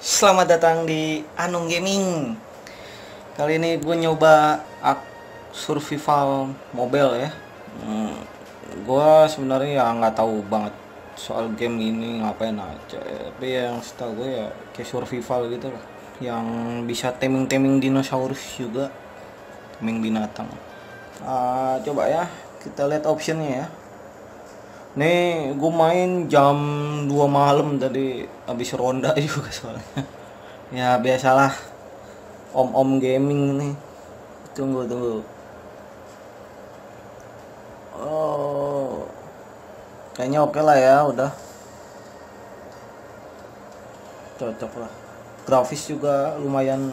Selamat datang di Anung Gaming. Kali ini gue nyoba ARK: Survival Mobile ya. Gue sebenarnya ya nggak tahu banget soal game ini ngapain aja. Tapi yang setahu gue ya kayak survival gitu lah. Yang bisa taming-taming dinosaurus juga, taming binatang. Coba ya kita lihat optionnya ya. Nih gue main jam 2 malam tadi, habis ronda juga soalnya. Ya biasalah, om-om gaming nih. Tunggu. Oh, kayaknya oke lah ya, udah cocok lah. Grafis juga lumayan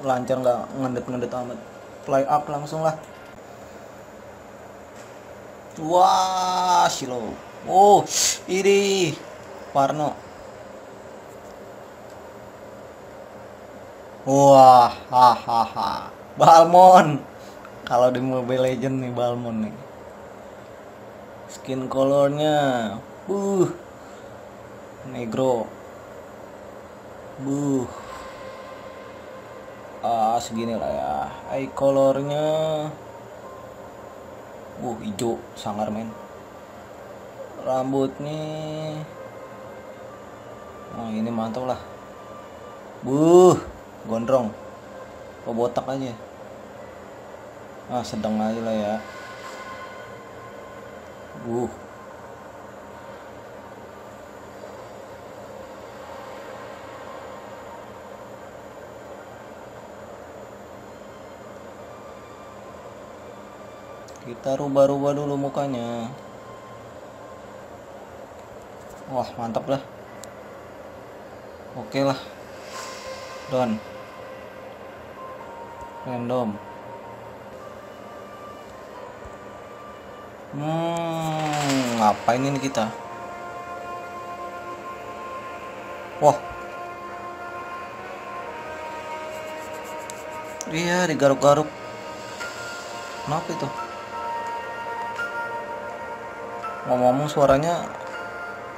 lancar, nggak ngendet-ngendet amat. Play up langsung lah. Wah, silo. Oh, ini Parno. Wah, hahaha. Balmon. Kalau di Mobile Legend nih Balmon nih. Skin colornya, negro. Segini lah ya. Eye colornya hijau, sangar men. Rambut nih, ini mantap lah. Gondrong, botak aja. Sedang aja lah ya. Kita rubah-rubah dulu mukanya. Wah, mantap lah. Oke lah. Done. Random. Ngapain ini kita? Wah. Iya, digaruk-garuk. Kenapa itu? Ngomong-ngomong suaranya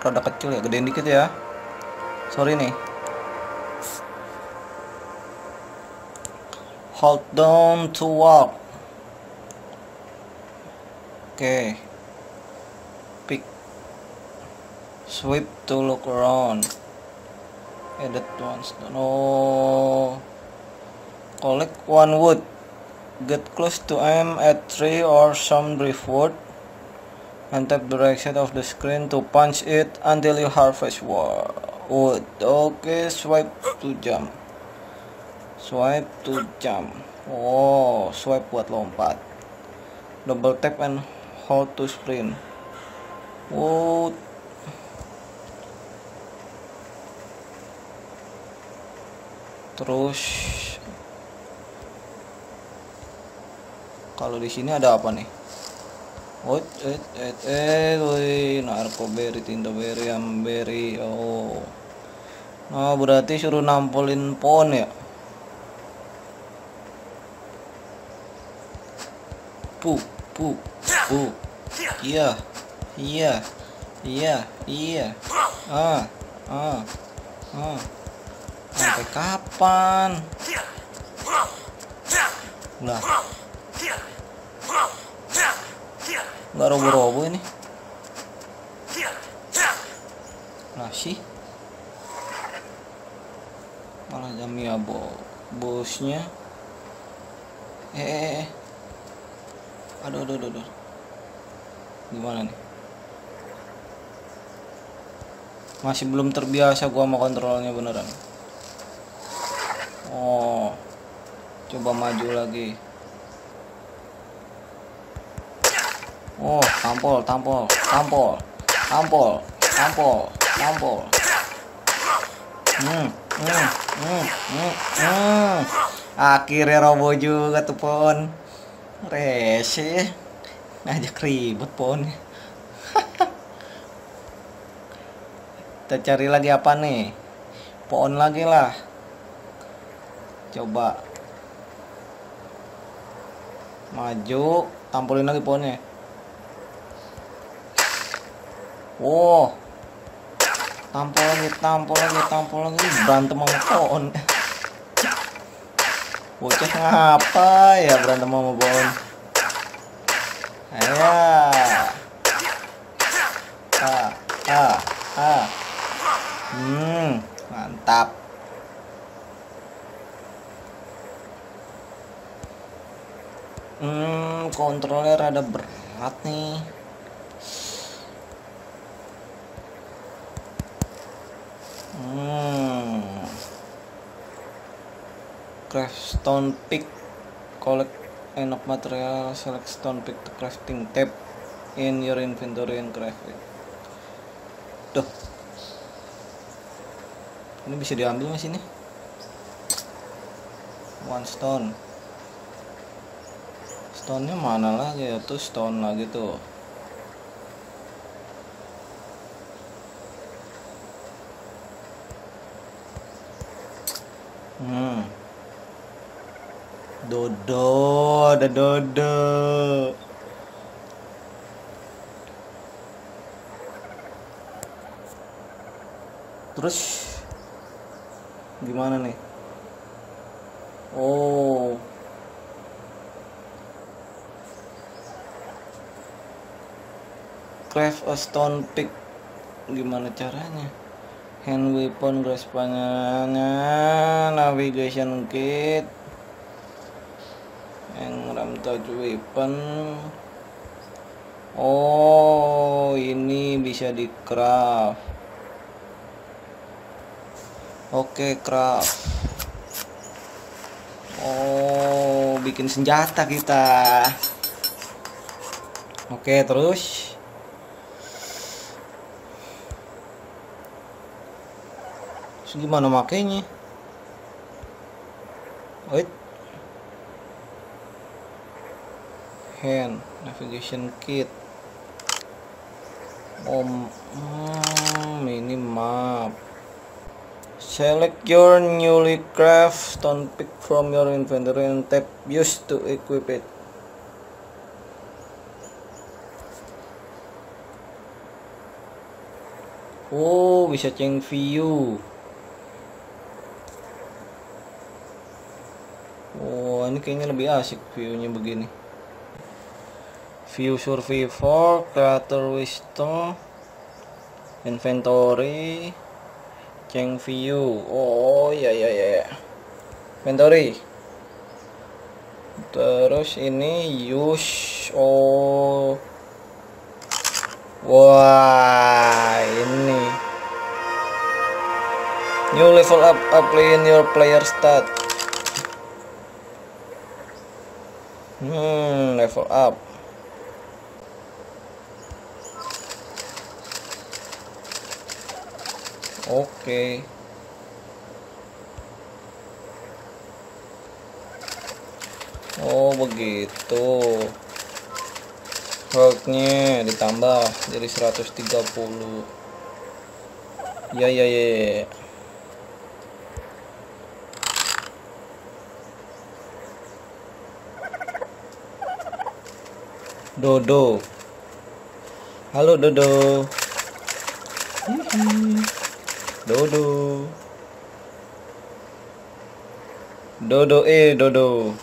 rada kecil ya, gedein dikit ya. Sorry nih. Hold down to walk. Oke. Pick. Sweep to look around. Edit once. No. Collect one wood. Get close to aim at tree or some driftwood. And tap the right side of the screen to punch it until you harvest wood. Okay, swipe to jump. Swipe to jump. Oh, swipe buat lompat. Double tap and hold to sprint. Wood. Terus, kalau di sini ada apa nih? Narkoberry, tindaberry, amberry. Nah, berarti suruh nampolin pohon ya. Iya. Sampai kapan? Lah, nggak robo-robo ini. Nasi malah jamia bosnya. Aduh. Gimana nih, masih belum terbiasa gua sama kontrolnya beneran. Coba maju lagi. Tampol. Akhirnya robo juga tuh pohon. Rese. Ngajak ribut pohon. Kita cari lagi apa nih? Pohon lagi lah. Coba maju, tampolin lagi pohonnya. Tampol lagi, berantem sama pohon. Bocah ngapa ya berantem sama pohon? Mantap. Kontrolnya rada berat nih. Craft stone pick, collect enough material, select stone pick to crafting tab in your inventory and craft it. Duh, ini bisa diambil mas ini. One stone. Stone-nya mana lagi ya? Tuh stone lagi tuh. Dodo, ada Dodo. Terus gimana nih? Oh. Craft a stone pick. Gimana caranya? Hand weapon, responnya, navigation kit, engram touch weapon. Oh, ini bisa di craft. Oke, craft. Oh, bikin senjata kita. Oke, terus. Gimana makainya? Wait, hand navigation kit, mini map, select your newly craft stone pick from your inventory and tap use to equip it. Oh, bisa change view. Ini kayaknya lebih asik view-nya begini. View survivor, creator wisdom, inventory, change view. Oh ya ya ya. Inventory. Terus ini use. Oh. Wah, ini. New level up, apply in your player stat. Level up. Oke. Oh begitu. Health-nya ditambah jadi 130. Ya. Dodo. Halo Dodo. Dodo. Dodo. Waduh.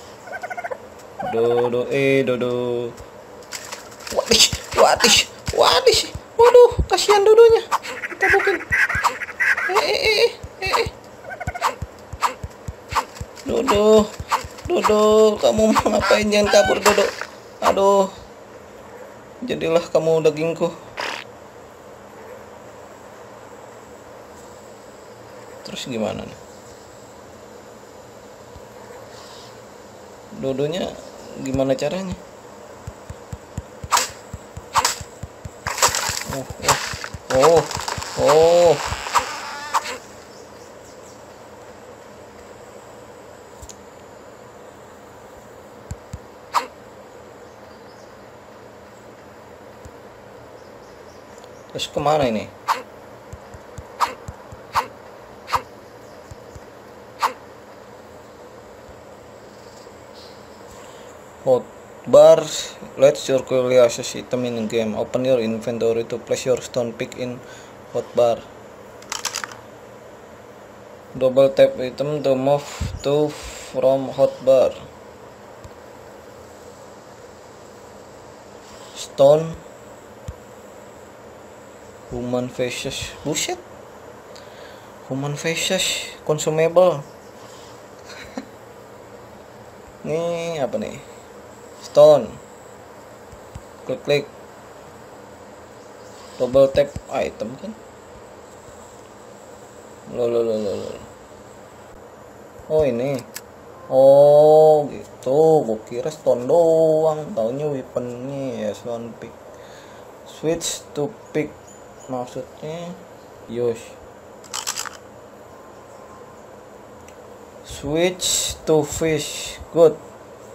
Waduh, kasihan Dodonya. Kita bukin. Dodo, kamu mau ngapain? Jangan kabur Dodo. Aduh. Jadilah kamu dagingku. Terus gimana nih? Dodonya gimana caranya? Oh. Terus kemana ini? Hotbar. Let's your curiosity item in game. Open your inventory to place your stone pick in hotbar. Double tap item to move to from hotbar. Stone. Human faces. Buset. Human faces consumable. Nih apa nih? Stone. Klik. Double tap item kan? Lolololol. Oh ini. Oh gitu. Gue kira stone doang. Taunya weaponnya ya stone pick. Switch to pick. Maksudnya use. Switch to fish. Good.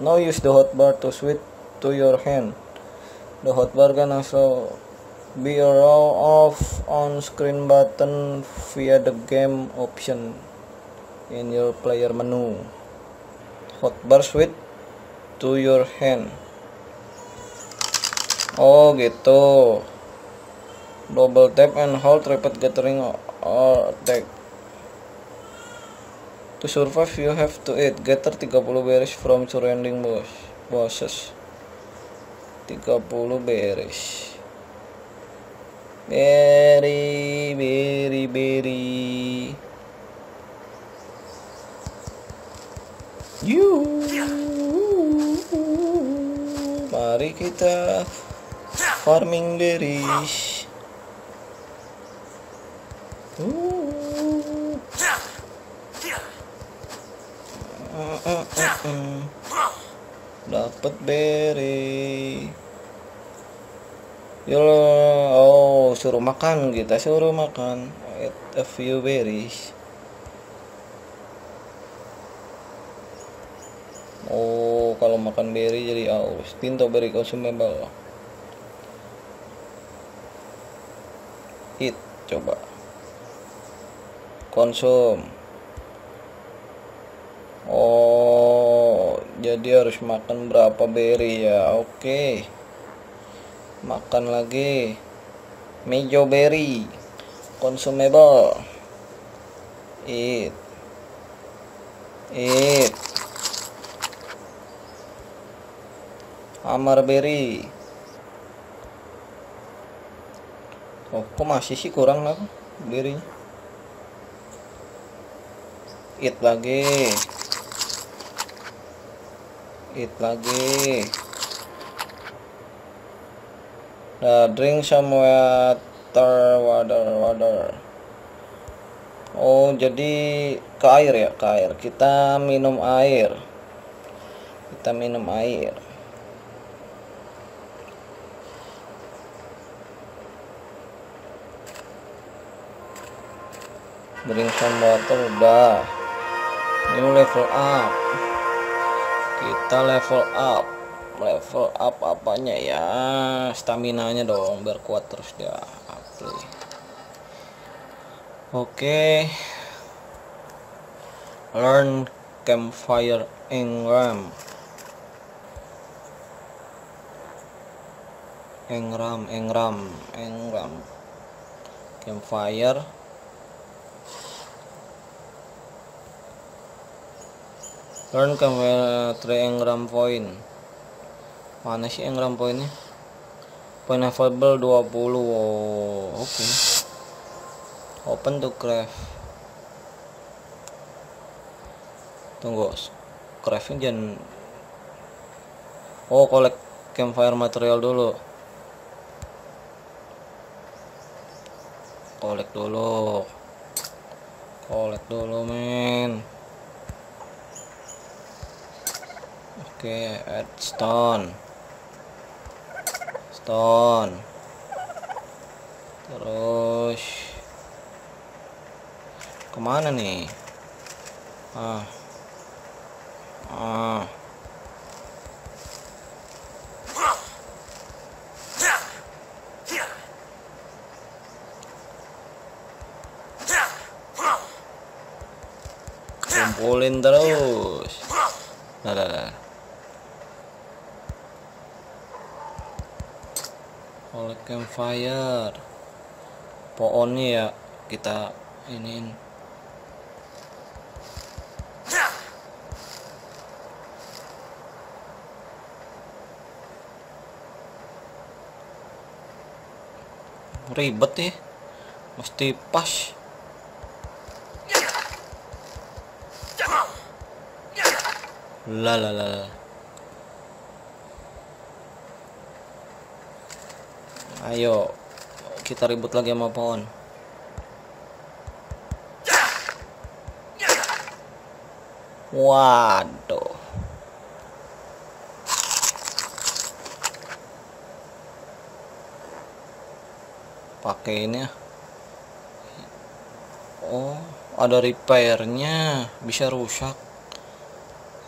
Now use the hotbar to switch to your hand. The hotbar can also be a row of on-screen button via the game option in your player menu. Hotbar switch to your hand. Oh gitu. Double tap and hold repeat gathering or attack. To survive you have to eat. Gather 30 berries from surrounding bosses. 30 berries. Berry. Mari kita farming berries. Dapat berry. Oh, suruh makan, kita suruh makan. Eat a few berries. Oh, kalau makan berry jadi aus. Pintu beri consumable. Eat, coba. Konsum. Oh, jadi harus makan berapa berry ya? Oke. Okay. Makan lagi. Mejo berry consumable. Eat. Amar berry. Oh, kok masih sih kurang lah berry. Eat lagi. Eat lagi. Drink some water. Oh, jadi ke air ya, ke air. Kita minum air. Drink some water udah. New level up. Kita level up. Level up apanya ya, staminanya dong biar kuat terus dia. Oke. Learn campfire engram. Engram campfire. Learn campfire 3 engram point. Mana sih engram poinnya? Point available 20. Oh, oke. Open to craft. Tunggu, crafting jangan. Oh, collect campfire material dulu. Collect dulu men. Oke, add stone terus kemana nih? Kumpulin terus. Nah. Oleh campfire pohonnya ya kita iniin. ribet nih, mesti pas. Lalalala. Ayo kita ribut lagi sama pohon. Waduh. Pakai ini. Oh, ada repairnya, bisa rusak.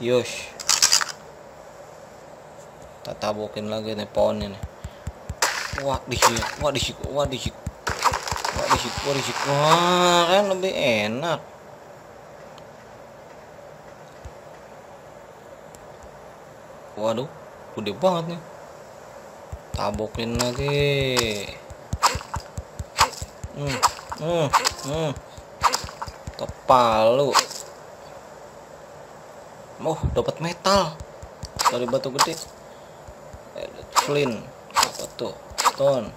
Yosh, kita tabokin lagi nih pohon ini. Wadih, wah kan lebih enak. Waduh, gede banget nih. Tabokin lagi. Tepalu. Oh, dapat metal dari batu gede. Flint, apa tuh? Stone,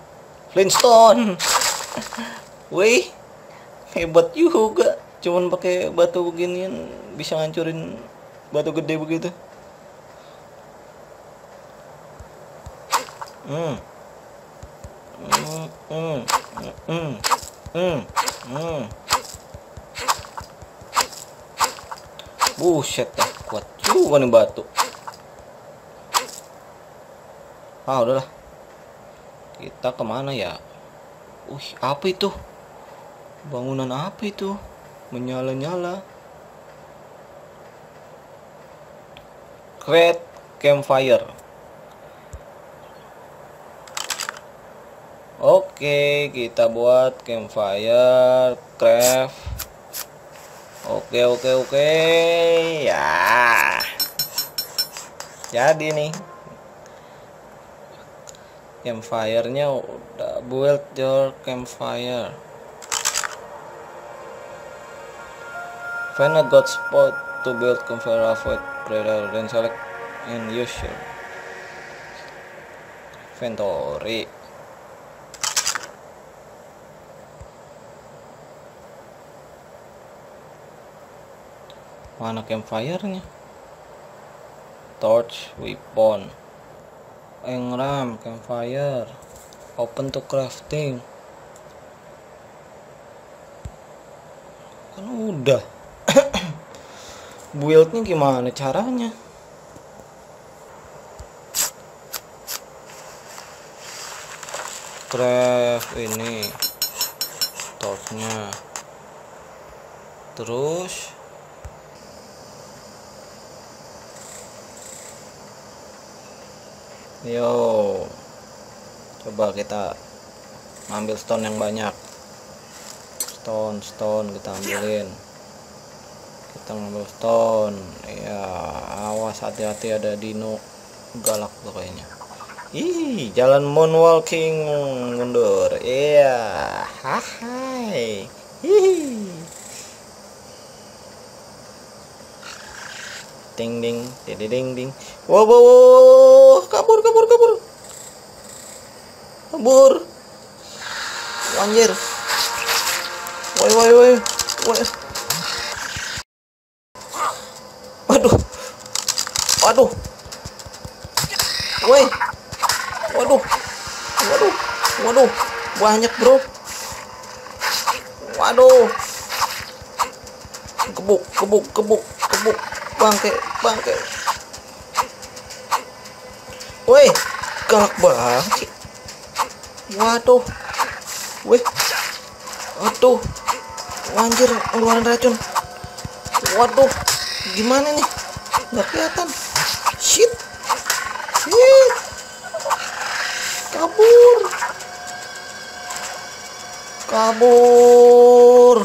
flintstone. Wih, hebat juga. Cuman pakai batu beginian bisa ngancurin batu gede begitu. Buset dah, kuat juga nih batu. Ah, udahlah. Kita kemana ya? Apa itu? Bangunan apa itu? Menyala-nyala. Create campfire. Oke, kita buat campfire, craft. Oke. Ya. Jadi nih. Campfire-nya udah, build your campfire. Find a good spot to build campfire, avoid predator, then select and use your inventory. Mana campfire-nya? Torch, weapon, engram, campfire, open to crafting. Kan udah. Build-nya gimana caranya? Craft ini torch-nya. Terus yo, coba kita ambil stone yang banyak. Stone kita ambilin. Kita ngambil stone. Ya, awas, hati-hati, ada dino galak tuh kayaknya. Ih, jalan moonwalking mundur. Iya. Hai. Hihi. Ding ding, dededing ding. Wow. Kabur. Anjir. Woi. Waduh. Woi. Waduh. Banyak, bro. Waduh. Gebuk. Bangke. Woi, galak banget. Waduh. Wih. Aduh. Anjir, ngeluarin racun. Waduh. Gimana nih? Nggak kelihatan. Shit. Kabur.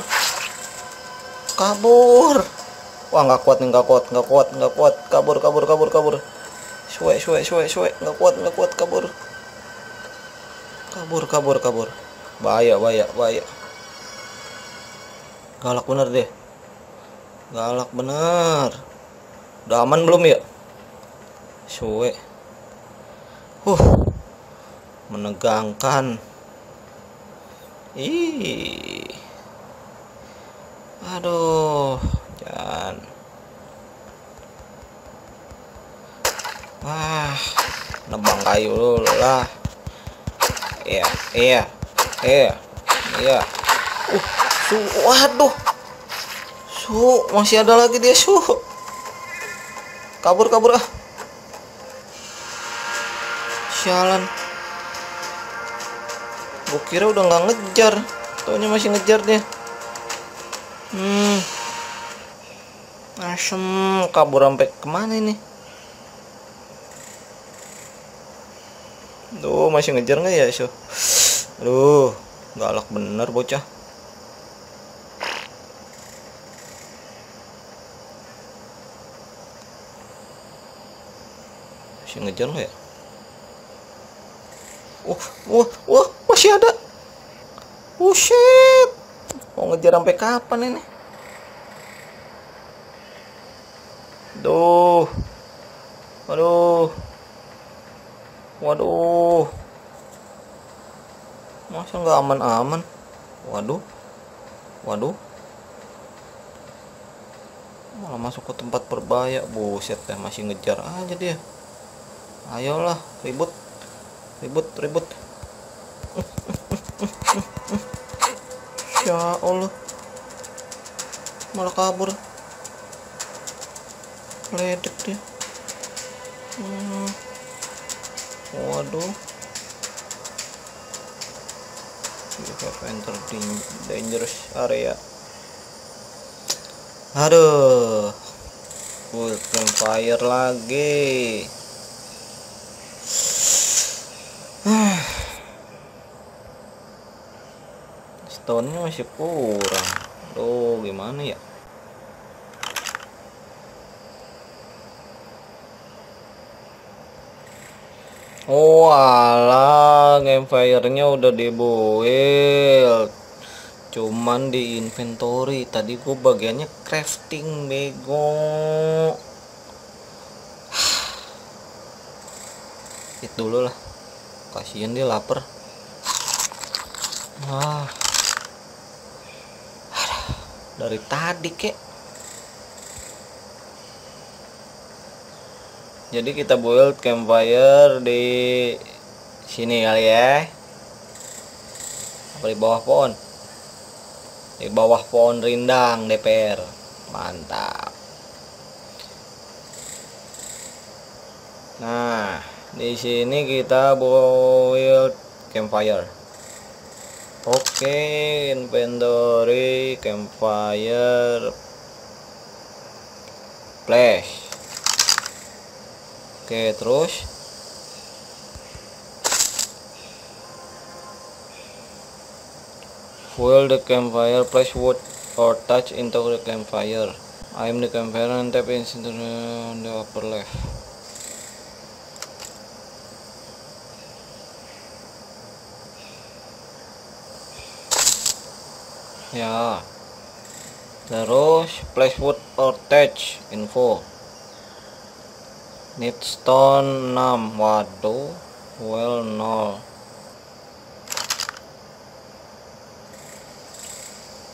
Wah, nggak kuat. Kabur. Suwe, nggak kuat, kabur. Bahaya. Galak bener. Udah aman belum ya? Suwe. Menegangkan. Ih, aduh, jangan. Wah, nebang kayu dulu lah. Iya. Waduh, masih ada lagi dia, kabur ah, sialan. Gue kira udah nggak ngejar, taunya masih ngejar dia. Asem, kabur sampai kemana ini? Duh, masih ngejar nggak ya, Aduh, galak bener bocah. Masih ngejar nggak ya? Wah, masih ada. Shit. Mau ngejar sampai kapan ini? Duh. Waduh. Masa nggak aman-aman? Waduh. Malah masuk ke tempat berbahaya. Buset deh, masih ngejar aja dia. Ayolah, ribut. Ya Allah, malah kabur. Ledek dia. Waduh. You have entered dangerous area. Aduh, bukan fire lagi. Stone-nya masih kurang. Aduh, gimana ya? Alah, gamefire-nya udah dibuild. Cuman di inventory. Tadi gue bagiannya crafting, bego. Hit dulu lah. Kasihan dia lapar. Wah. Dari tadi kek. Jadi kita build campfire di sini kali ya. Apa di bawah pohon? Di bawah pohon rindang DPR. Mantap. Nah, di sini kita build campfire. Oke, inventory campfire flash. Oke, terus fuel the campfire, place wood or touch into the campfire. I am the campfire and tap into the upper left. Ya, terus place wood or touch info. Need stone 6. Waduh, well 0.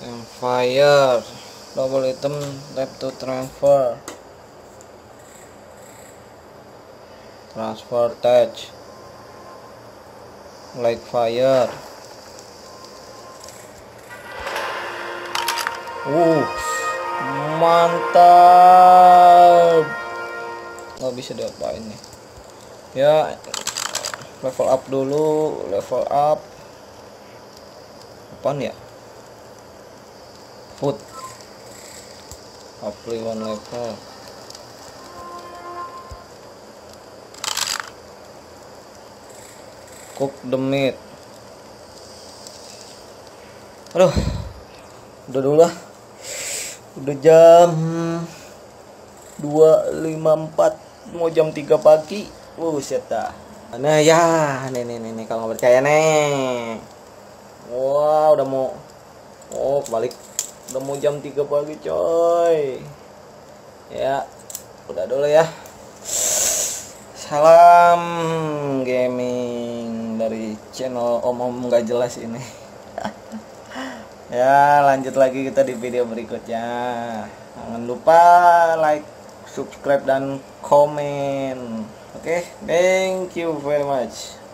Campfire double item tap to transfer. Transfer touch like fire. Mantap. Nggak bisa diapain nih. Ya, level up dulu, Apaan ya? Food. Apply one level. Cook the meat. Aduh. Udah dulu lah. Udah jam 2.54, mau jam 3 pagi. Buset dah. Nah ya, nih kalau nggak percaya nih. Wah, udah mau. Kebalik. Udah mau jam 3 pagi, coy. Ya, udah dulu ya. Salam gaming dari channel Om-om nggak jelas ini. Ya, lanjut lagi kita di video berikutnya. Jangan lupa like, subscribe, dan komen. Oke, thank you very much.